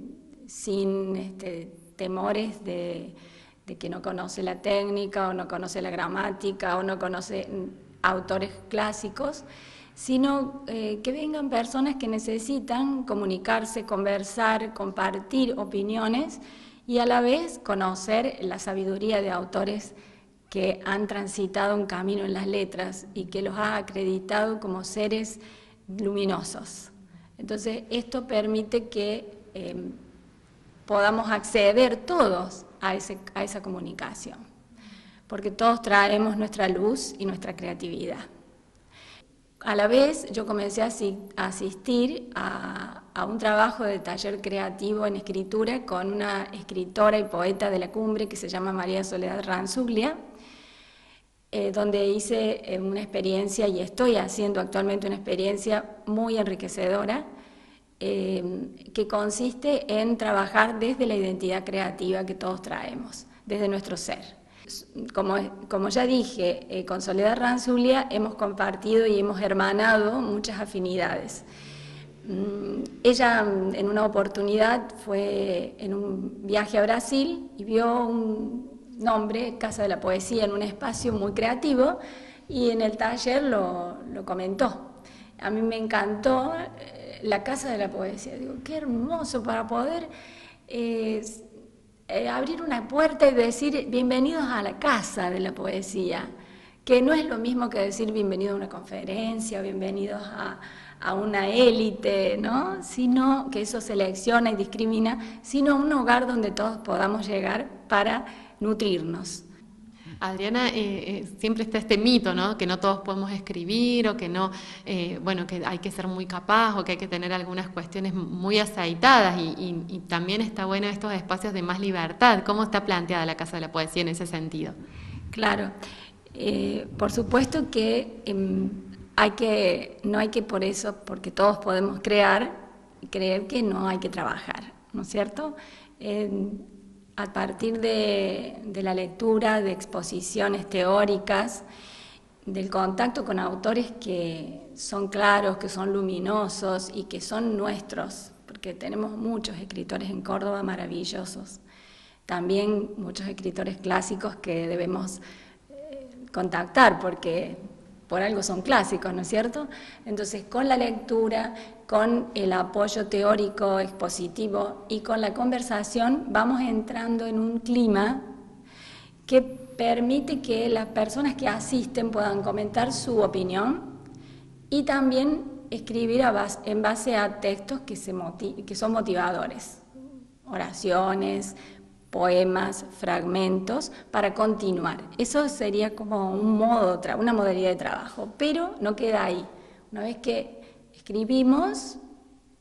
sin este, temores de, de que no conoce la técnica, o no conoce la gramática, o no conoce autores clásicos, sino eh, que vengan personas que necesitan comunicarse, conversar, compartir opiniones, y a la vez conocer la sabiduría de autores que han transitado un camino en las letras y que los ha acreditado como seres luminosos. Entonces, esto permite que eh, podamos acceder todos a, ese, a esa comunicación, porque todos traemos nuestra luz y nuestra creatividad. A la vez, yo comencé a asistir a, a un trabajo de taller creativo en escritura con una escritora y poeta de la cumbre que se llama María Soledad Ranzuglia, eh, donde hice una experiencia, y estoy haciendo actualmente una experiencia muy enriquecedora, eh, que consiste en trabajar desde la identidad creativa que todos traemos, desde nuestro ser. Como, como ya dije, eh, con Soledad Ranzuglia hemos compartido y hemos hermanado muchas afinidades. Mm, ella en una oportunidad fue en un viaje a Brasil y vio un nombre, Casa de la Poesía, en un espacio muy creativo, y en el taller lo, lo comentó. A mí me encantó eh, la Casa de la Poesía. Digo, qué hermoso para poder... Eh, Eh, abrir una puerta y decir bienvenidos a la Casa de la Poesía, que no es lo mismo que decir bienvenidos a una conferencia, bienvenidos a, a una élite, ¿no? Sino que eso selecciona y discrimina, sino un hogar donde todos podamos llegar para nutrirnos. Adriana, eh, eh, siempre está este mito, ¿no? Que no todos podemos escribir, o que no, eh, bueno, que hay que ser muy capaz, o que hay que tener algunas cuestiones muy aceitadas, y, y, y también está bueno estos espacios de más libertad. ¿Cómo está planteada la Casa de la Poesía en ese sentido? Claro, eh, por supuesto que, eh, hay que no hay que por eso, porque todos podemos crear, creer que no hay que trabajar, ¿no es cierto? Eh, A partir de, de la lectura, de exposiciones teóricas, del contacto con autores que son claros, que son luminosos y que son nuestros, porque tenemos muchos escritores en Córdoba maravillosos, también muchos escritores clásicos que debemos contactar, porque por algo son clásicos, ¿no es cierto? Entonces, con la lectura, con el apoyo teórico, expositivo y con la conversación, vamos entrando en un clima que permite que las personas que asisten puedan comentar su opinión y también escribir a base, en base a textos que, se motiv, que son motivadores, oraciones, poemas, fragmentos, para continuar. Eso sería como un modo, una modalidad de trabajo, pero no queda ahí. Una vez que escribimos,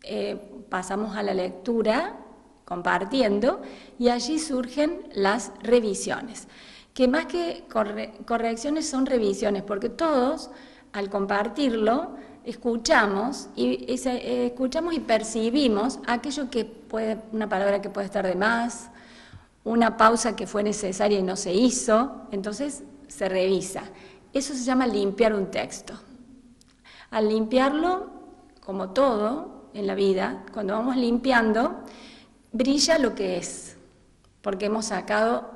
eh, pasamos a la lectura, compartiendo, y allí surgen las revisiones, que más que corre correcciones son revisiones, porque todos, al compartirlo, escuchamos y, y eh, escuchamos y percibimos aquello que puede, una palabra que puede estar de más, una pausa que fue necesaria y no se hizo, entonces se revisa. Eso se llama limpiar un texto. Al limpiarlo, como todo en la vida, cuando vamos limpiando, brilla lo que es, porque hemos sacado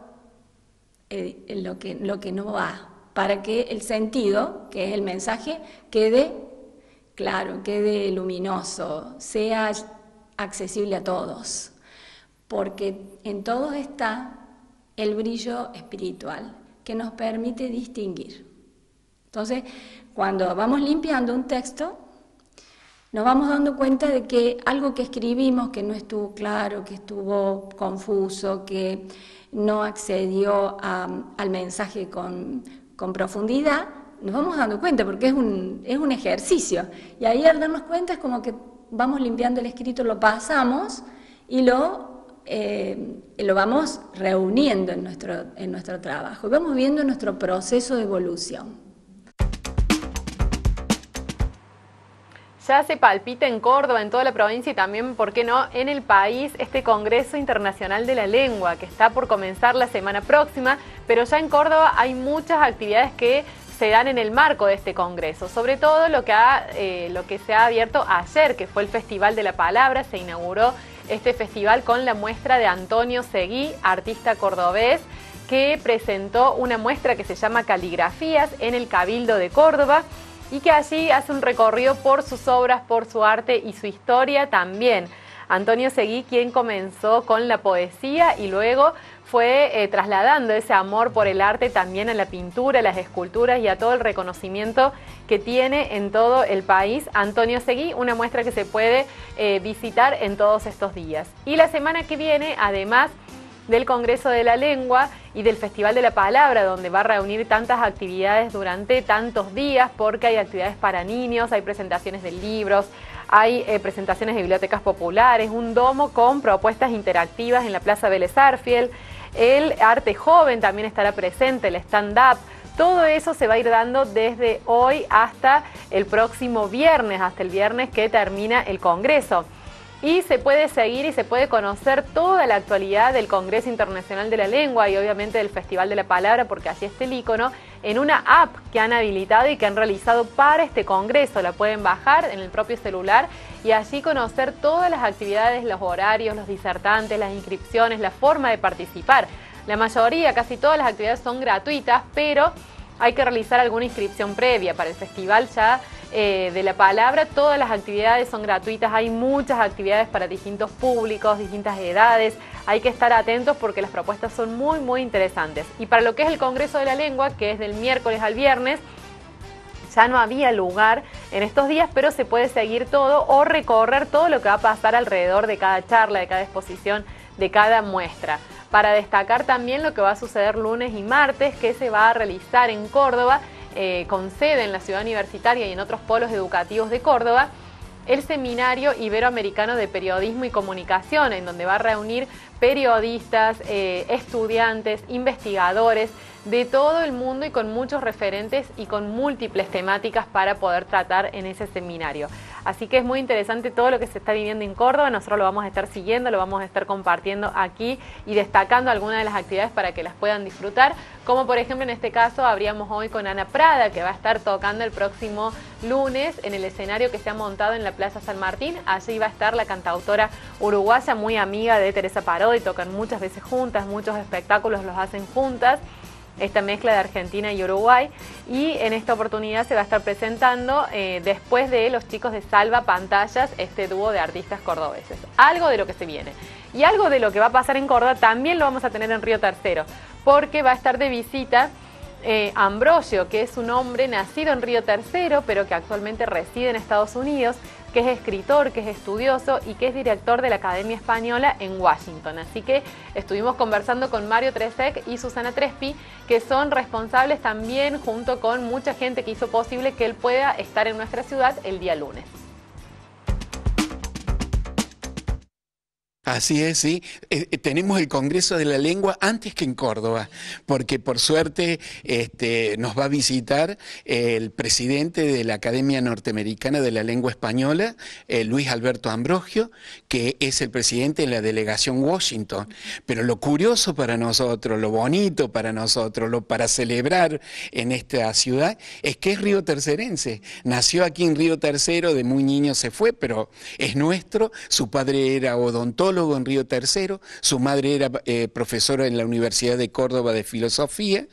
eh, lo que, lo que no va, para que el sentido, que es el mensaje, quede claro, quede luminoso, sea accesible a todos, porque en todos está el brillo espiritual que nos permite distinguir. Entonces, cuando vamos limpiando un texto, nos vamos dando cuenta de que algo que escribimos que no estuvo claro, que estuvo confuso, que no accedió a, al mensaje con, con profundidad, nos vamos dando cuenta porque es un, es un ejercicio. Y ahí al darnos cuenta es como que vamos limpiando el escrito, lo pasamos y lo, eh, lo vamos reuniendo en nuestro, en nuestro trabajo. Y vamos viendo nuestro proceso de evolución. Ya se palpita en Córdoba, en toda la provincia y también, ¿por qué no?, en el país, este Congreso Internacional de la Lengua, que está por comenzar la semana próxima, pero ya en Córdoba hay muchas actividades que se dan en el marco de este congreso, sobre todo lo que, ha, eh, lo que se ha abierto ayer, que fue el Festival de la Palabra. Se inauguró este festival con la muestra de Antonio Seguí, artista cordobés, que presentó una muestra que se llama Caligrafías en el Cabildo de Córdoba, y que allí hace un recorrido por sus obras, por su arte y su historia también. Antonio Seguí, quien comenzó con la poesía y luego fue eh, trasladando ese amor por el arte también a la pintura, a las esculturas y a todo el reconocimiento que tiene en todo el país Antonio Seguí, una muestra que se puede eh, visitar en todos estos días. Y la semana que viene, además del Congreso de la Lengua y del Festival de la Palabra, donde va a reunir tantas actividades durante tantos días, porque hay actividades para niños, hay presentaciones de libros, hay eh, presentaciones de bibliotecas populares, un domo con propuestas interactivas en la Plaza Vélez Sarsfield, el arte joven también estará presente, el stand-up. Todo eso se va a ir dando desde hoy hasta el próximo viernes, hasta el viernes que termina el Congreso. Y se puede seguir y se puede conocer toda la actualidad del Congreso Internacional de la Lengua y obviamente del Festival de la Palabra, porque allí está el icono, en una app que han habilitado y que han realizado para este congreso. La pueden bajar en el propio celular y allí conocer todas las actividades, los horarios, los disertantes, las inscripciones, la forma de participar. La mayoría, casi todas las actividades son gratuitas, pero hay que realizar alguna inscripción previa. Para el festival ya Eh, de la palabra, todas las actividades son gratuitas, hay muchas actividades para distintos públicos, distintas edades, hay que estar atentos porque las propuestas son muy muy interesantes. Y para lo que es el Congreso de la Lengua, que es del miércoles al viernes, ya no había lugar en estos días, pero se puede seguir todo o recorrer todo lo que va a pasar alrededor de cada charla, de cada exposición, de cada muestra. Para destacar también lo que va a suceder lunes y martes, que se va a realizar en Córdoba, Eh, con sede en la ciudad universitaria y en otros polos educativos de Córdoba, el Seminario Iberoamericano de Periodismo y Comunicación, en donde va a reunir periodistas, eh, estudiantes, investigadores de todo el mundo y con muchos referentes y con múltiples temáticas para poder tratar en ese seminario. Así que es muy interesante todo lo que se está viviendo en Córdoba, nosotros lo vamos a estar siguiendo, lo vamos a estar compartiendo aquí y destacando algunas de las actividades para que las puedan disfrutar, como por ejemplo en este caso habríamos hoy con Ana Prada, que va a estar tocando el próximo lunes en el escenario que se ha montado en la Plaza San Martín. Allí va a estar la cantautora uruguaya, muy amiga de Teresa Parodi, tocan muchas veces juntas, muchos espectáculos los hacen juntas, esta mezcla de Argentina y Uruguay, y en esta oportunidad se va a estar presentando eh, después de los chicos de Salva Pantallas, este dúo de artistas cordobeses. Algo de lo que se viene y algo de lo que va a pasar en Córdoba también lo vamos a tener en Río Tercero, porque va a estar de visita eh, Ambroggio, que es un hombre nacido en Río Tercero pero que actualmente reside en Estados Unidos, que es escritor, que es estudioso y que es director de la Academia Española en Washington. Así que estuvimos conversando con Mario Trecek y Susana Trespi, que son responsables también junto con mucha gente que hizo posible que él pueda estar en nuestra ciudad el día lunes. Así es, sí. Eh, tenemos el Congreso de la Lengua antes que en Córdoba, porque por suerte este, nos va a visitar el presidente de la Academia Norteamericana de la Lengua Española, eh, Luis Alberto Ambroggio, que es el presidente de la delegación Washington. Pero lo curioso para nosotros, lo bonito para nosotros, lo para celebrar en esta ciudad, es que es riotercerense. Nació aquí en Río Tercero, de muy niño se fue, pero es nuestro. Su padre era odontólogo en Río Tercero, su madre era eh, profesora en la Universidad de Córdoba de Filosofía,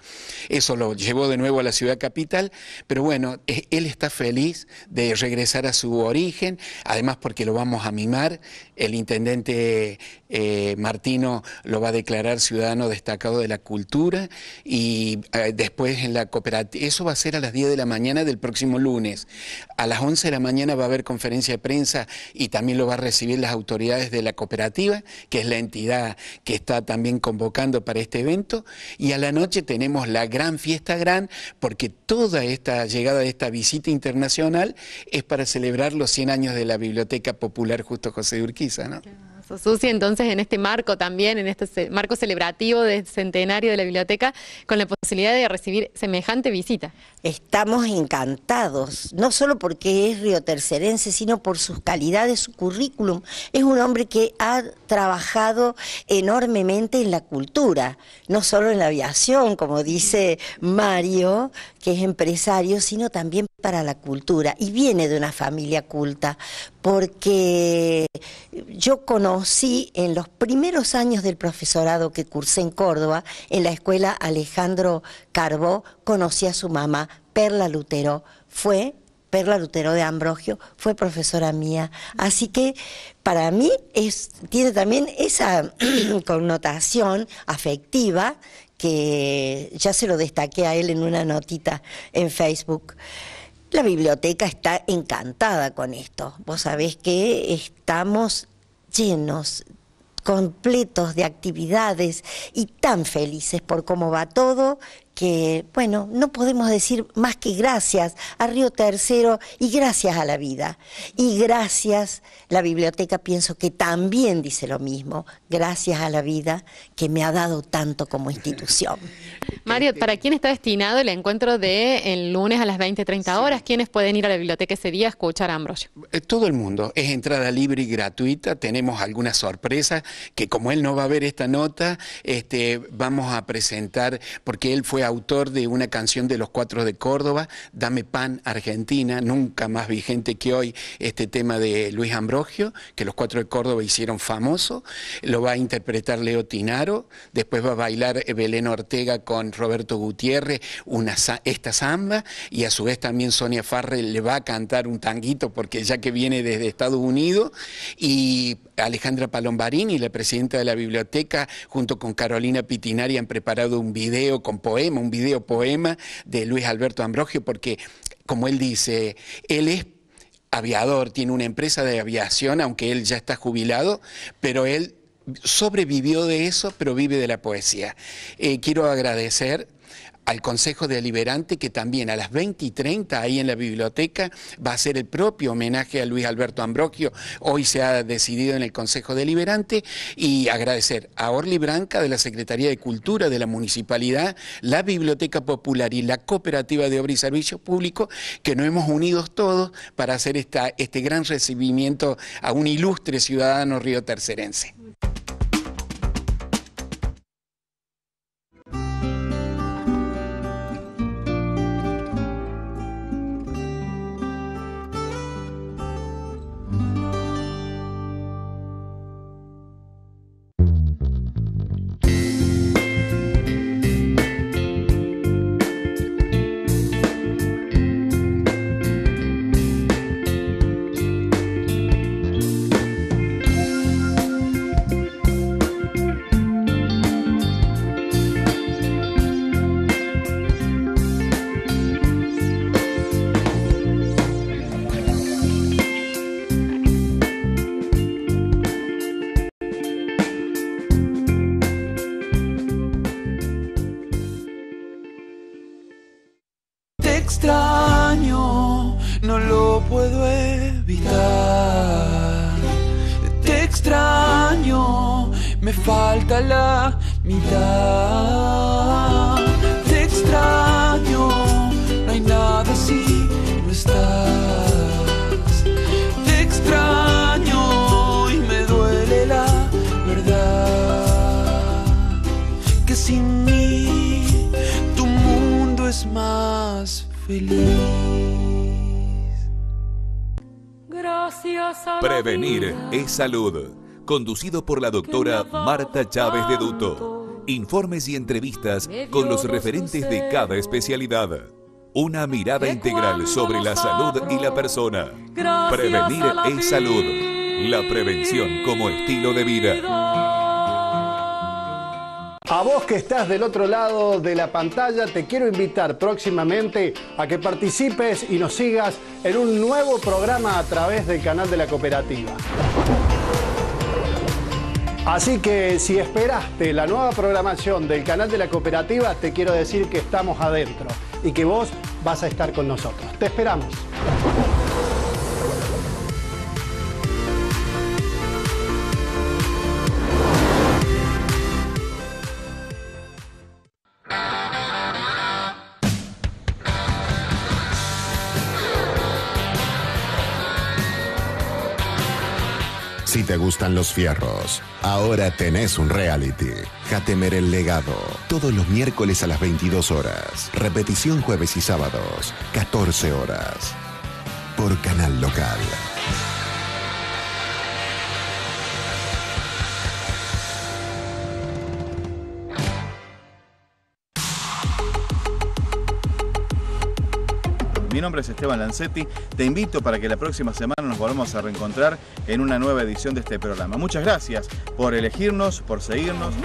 eso lo llevó de nuevo a la ciudad capital, pero bueno, eh, él está feliz de regresar a su origen, además porque lo vamos a mimar, el intendente eh, Martino lo va a declarar ciudadano destacado de la cultura y eh, después en la cooperativa, eso va a ser a las diez de la mañana del próximo lunes, a las once de la mañana va a haber conferencia de prensa y también lo va a recibir las autoridades de la cooperativa, que es la entidad que está también convocando para este evento, y a la noche tenemos la gran fiesta gran, porque toda esta llegada de esta visita internacional es para celebrar los cien años de la Biblioteca Popular Justo José de Urquiza, ¿no? Susi, entonces en este marco también, en este marco celebrativo del centenario de la biblioteca, con la posibilidad de recibir semejante visita. Estamos encantados, no solo porque es riotercerense, sino por sus calidades, su currículum. Es un hombre que ha trabajado enormemente en la cultura, no solo en la aviación, como dice Mario, que es empresario, sino también para la cultura. Y viene de una familia culta, porque yo conocí en los primeros años del profesorado que cursé en Córdoba, en la escuela Alejandro Carbó, conocí a su mamá, Perla Lutero. Fue Perla Lutero de Ambrogio fue profesora mía. Así que para mí es, tiene también esa connotación afectiva que ya se lo destaqué a él en una notita en Facebook. La biblioteca está encantada con esto. Vos sabés que estamos llenos, completos de actividades y tan felices por cómo va todo, que, bueno, no podemos decir más que gracias a Río Tercero y gracias a la vida. Y gracias, la biblioteca pienso que también dice lo mismo, gracias a la vida que me ha dado tanto como institución. Mario, ¿para quién está destinado el encuentro de el lunes a las veinte, treinta horas? Sí. ¿Quiénes pueden ir a la biblioteca ese día a escuchar a Ambroggio? Todo el mundo, es entrada libre y gratuita, tenemos algunas sorpresas que como él no va a ver esta nota, este, vamos a presentar, porque él fue autor de una canción de Los Cuatro de Córdoba, Dame Pan Argentina, nunca más vigente que hoy este tema de Luis Ambrogio, que Los Cuatro de Córdoba hicieron famoso, lo va a interpretar Leo Tinaro, después va a bailar Belén Ortega con Roberto Gutiérrez una, esta samba, y a su vez también Sonia Farrell le va a cantar un tanguito, porque ya que viene desde Estados Unidos, y Alejandra Palombarini, la presidenta de la biblioteca, junto con Carolina Pitinari han preparado un video con poemas, un video poema de Luis Alberto Ambroggio, porque, como él dice, él es aviador, tiene una empresa de aviación, aunque él ya está jubilado, pero él sobrevivió de eso, pero vive de la poesía. Eh, quiero agradecer al Consejo Deliberante, que también a las veinte y treinta ahí en la biblioteca va a ser el propio homenaje a Luis Alberto Ambroggio. Hoy se ha decidido en el Consejo Deliberante, y agradecer a Orly Branca de la Secretaría de Cultura de la Municipalidad, la Biblioteca Popular y la Cooperativa de Obras y Servicios Públicos, que nos hemos unido todos para hacer esta, este gran recibimiento a un ilustre ciudadano riotercerense. Prevenir es salud, conducido por la doctora Marta Chávez de Duto. Informes y entrevistas con los referentes de cada especialidad. Una mirada integral sobre la salud y la persona. Prevenir es salud, la prevención como estilo de vida. A vos que estás del otro lado de la pantalla, te quiero invitar próximamente a que participes y nos sigas en un nuevo programa a través del canal de la cooperativa. Así que si esperaste la nueva programación del canal de la cooperativa, te quiero decir que estamos adentro y que vos vas a estar con nosotros. Te esperamos. Si te gustan los fierros, ahora tenés un reality. Jatemer el legado, todos los miércoles a las veintidós horas. Repetición jueves y sábados, catorce horas. Por Canal Local. Mi nombre es Esteban Lancetti, te invito para que la próxima semana nos volvamos a reencontrar en una nueva edición de este programa. Muchas gracias por elegirnos, por seguirnos.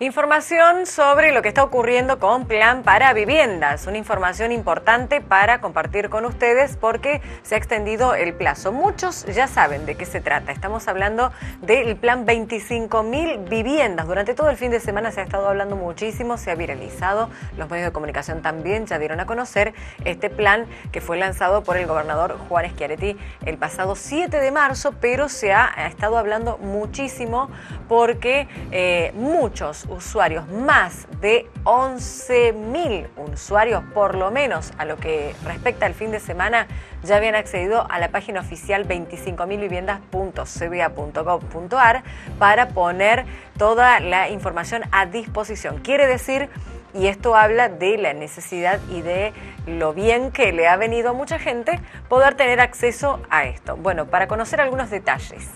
Información sobre lo que está ocurriendo con Plan para Viviendas, una información importante para compartir con ustedes porque se ha extendido el plazo. Muchos ya saben de qué se trata. Estamos hablando del Plan veinticinco mil viviendas. Durante todo el fin de semana se ha estado hablando muchísimo, se ha viralizado. Los medios de comunicación también ya dieron a conocer este plan que fue lanzado por el gobernador Juan Schiaretti el pasado siete de marzo, pero se ha estado hablando muchísimo porque eh, muchos usuarios, más de once mil usuarios por lo menos a lo que respecta al fin de semana, ya habían accedido a la página oficial veinticinco mil viviendas punto c b a punto gov punto a r para poner toda la información a disposición. Quiere decir, y esto habla de la necesidad y de lo bien que le ha venido a mucha gente poder tener acceso a esto. Bueno, para conocer algunos detalles.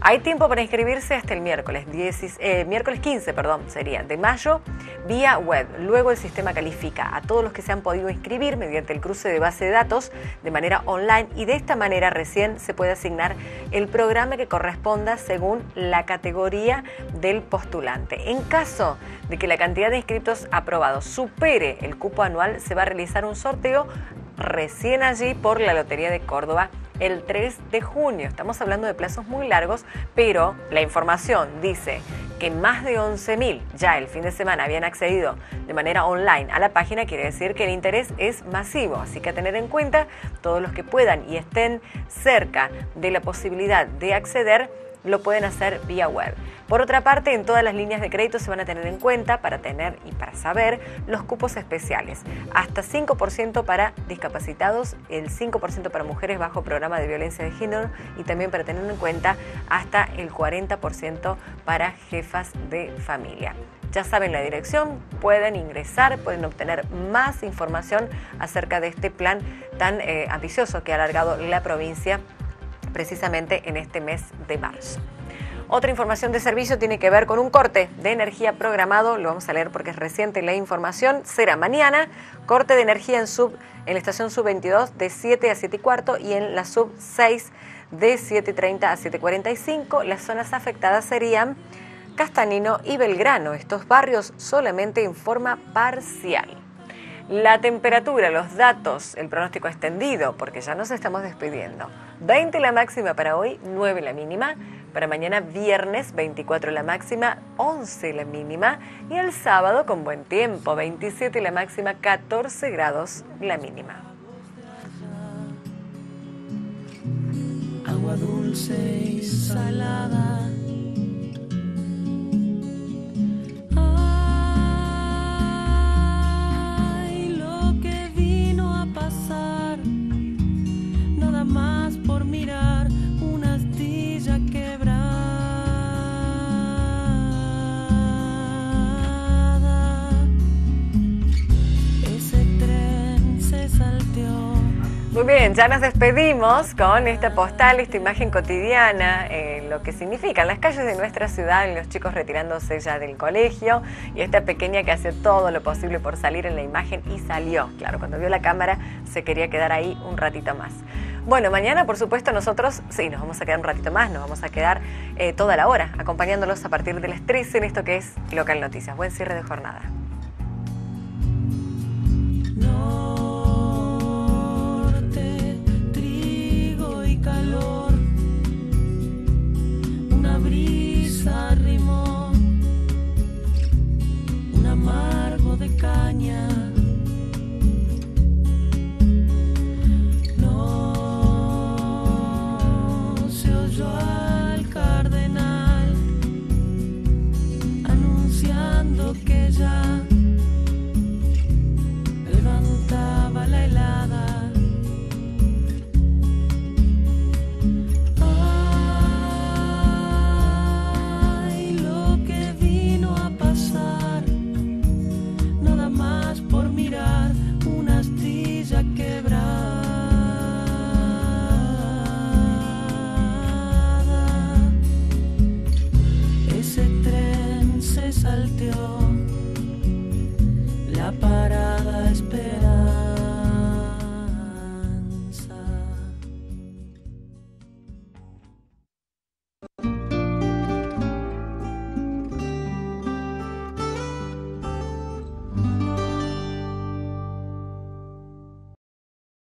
Hay tiempo para inscribirse hasta el miércoles, diez, eh, miércoles quince perdón, sería, de mayo, vía web. Luego el sistema califica a todos los que se han podido inscribir mediante el cruce de base de datos de manera online y de esta manera recién se puede asignar el programa que corresponda según la categoría del postulante. En caso de que la cantidad de inscritos aprobados supere el cupo anual, se va a realizar un sorteo recién allí por la Lotería de Córdoba el tres de junio. Estamos hablando de plazos muy largos, pero la información dice que más de once mil ya el fin de semana habían accedido de manera online a la página. Quiere decir que el interés es masivo, así que a tener en cuenta todos los que puedan y estén cerca de la posibilidad de acceder, lo pueden hacer vía web. Por otra parte, en todas las líneas de crédito se van a tener en cuenta para tener y para saber los cupos especiales. Hasta cinco por ciento para discapacitados, el cinco por ciento para mujeres bajo programa de violencia de género y también para tener en cuenta hasta el cuarenta por ciento para jefas de familia. Ya saben la dirección, pueden ingresar, pueden obtener más información acerca de este plan tan eh, ambicioso que ha alargado la provincia precisamente en este mes de marzo. Otra información de servicio tiene que ver con un corte de energía programado, lo vamos a leer porque es reciente la información, será mañana, corte de energía en, sub, en la estación sub veintidós de siete a siete y cuarto y en la sub seis de siete y treinta a siete y cuarenta y cinco. Las zonas afectadas serían Castanino y Belgrano, estos barrios solamente en forma parcial. La temperatura, los datos, el pronóstico extendido, porque ya nos estamos despidiendo. veinte la máxima para hoy, nueve la mínima. Para mañana viernes, veinticuatro la máxima, once la mínima. Y el sábado con buen tiempo, veintisiete la máxima, catorce grados la mínima. Agua dulce y salada. Ay, lo que vino a pasar, nada más por mirar una astilla quebrada. Ese tren se salteó. Muy bien, ya nos despedimos con esta postal, esta imagen cotidiana, eh, lo que significan las calles de nuestra ciudad, los chicos retirándose ya del colegio y esta pequeña que hace todo lo posible por salir en la imagen y salió. Claro, cuando vio la cámara se quería quedar ahí un ratito más. Bueno, mañana por supuesto nosotros, sí, nos vamos a quedar un ratito más, nos vamos a quedar eh, toda la hora acompañándolos a partir de las trece en esto que es Local Noticias. Buen cierre de jornada. No. Calor, una brisa arriba.